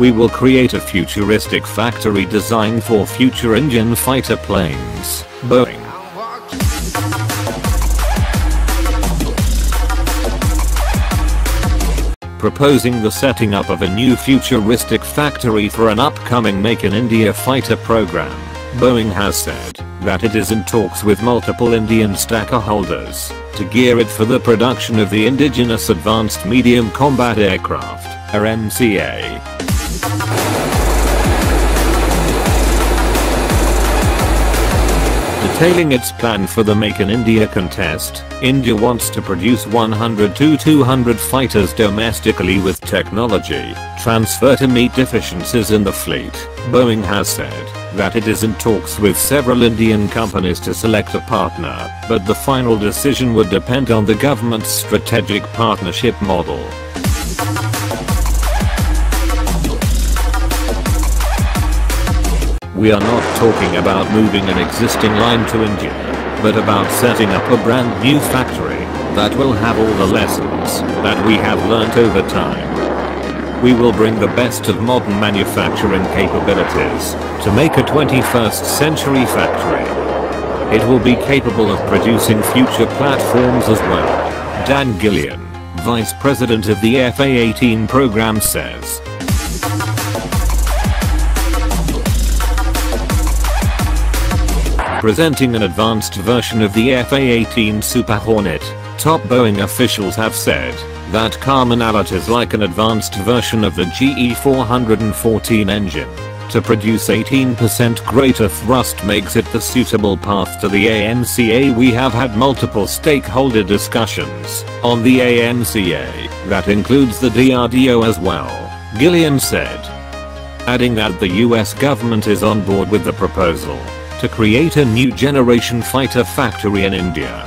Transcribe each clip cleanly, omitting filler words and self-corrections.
We will create a futuristic factory designed for future engine fighter planes, Boeing. Proposing the setting up of a new futuristic factory for an upcoming Make in India fighter program, Boeing has said that it is in talks with multiple Indian stakeholders to gear it for the production of the indigenous advanced medium combat aircraft, or AMCA. Detailing its plan for the Make in India contest, India wants to produce 100 to 200 fighters domestically with technology transfer to meet deficiencies in the fleet. Boeing has said that it is in talks with several Indian companies to select a partner, but the final decision would depend on the government's strategic partnership model. We are not talking about moving an existing line to India, but about setting up a brand new factory that will have all the lessons that we have learnt over time. We will bring the best of modern manufacturing capabilities to make a 21st century factory. It will be capable of producing future platforms as well, Dan Gillian, Vice President of the F/A-18 program, says. Presenting an advanced version of the F/A-18 Super Hornet, top Boeing officials have said that commonalities like an advanced version of the GE 414 engine to produce 18% greater thrust makes it the suitable path to the AMCA. We have had multiple stakeholder discussions on the AMCA, that includes the DRDO as well, Gillian said, adding that the US government is on board with the proposal to create a new generation fighter factory in India.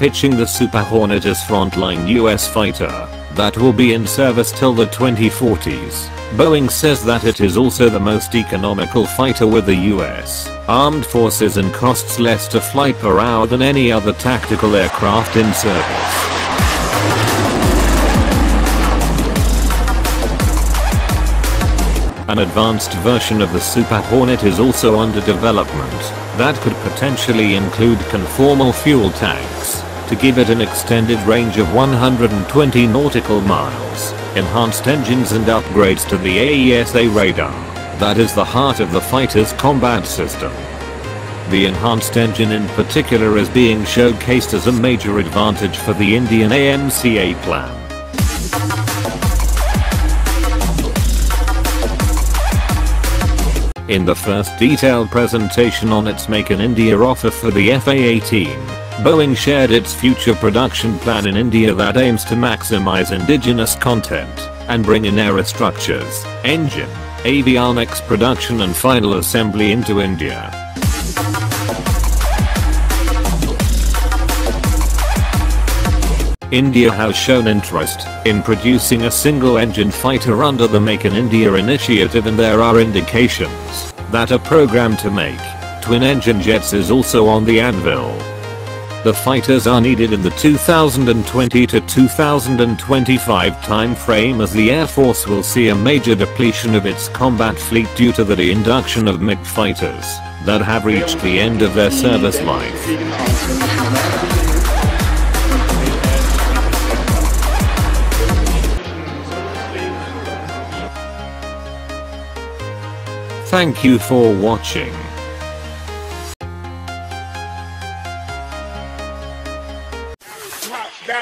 Pitching the Super Hornet as frontline US fighter that will be in service till the 2040s, Boeing says that it is also the most economical fighter with the US Armed Forces and costs less to fly per hour than any other tactical aircraft in service. An advanced version of the Super Hornet is also under development that could potentially include conformal fuel tanks to give it an extended range of 120 nautical miles, enhanced engines and upgrades to the AESA radar that is the heart of the fighter's combat system. The enhanced engine in particular is being showcased as a major advantage for the Indian AMCA plan. In the first detailed presentation on its Make in India offer for the F/A-18, Boeing shared its future production plan in India that aims to maximize indigenous content and bring in aerostructures, engine, avionics production and final assembly into India. India has shown interest in producing a single-engine fighter under the Make in India initiative, and there are indications that a program to make twin-engine jets is also on the anvil. The fighters are needed in the 2020 to 2025 time frame, as the Air Force will see a major depletion of its combat fleet due to the induction of MiG fighters that have reached the end of their service life. Thank you for watching.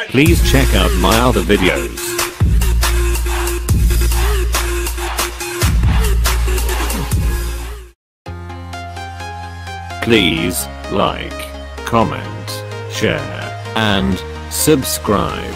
Please check out my other videos. Please like, comment, share, and subscribe.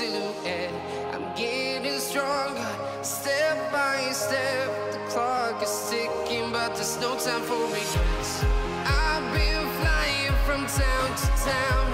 silhouette. I'm getting stronger, step by step. The clock is ticking, but there's no time for me. I've been flying from town to town,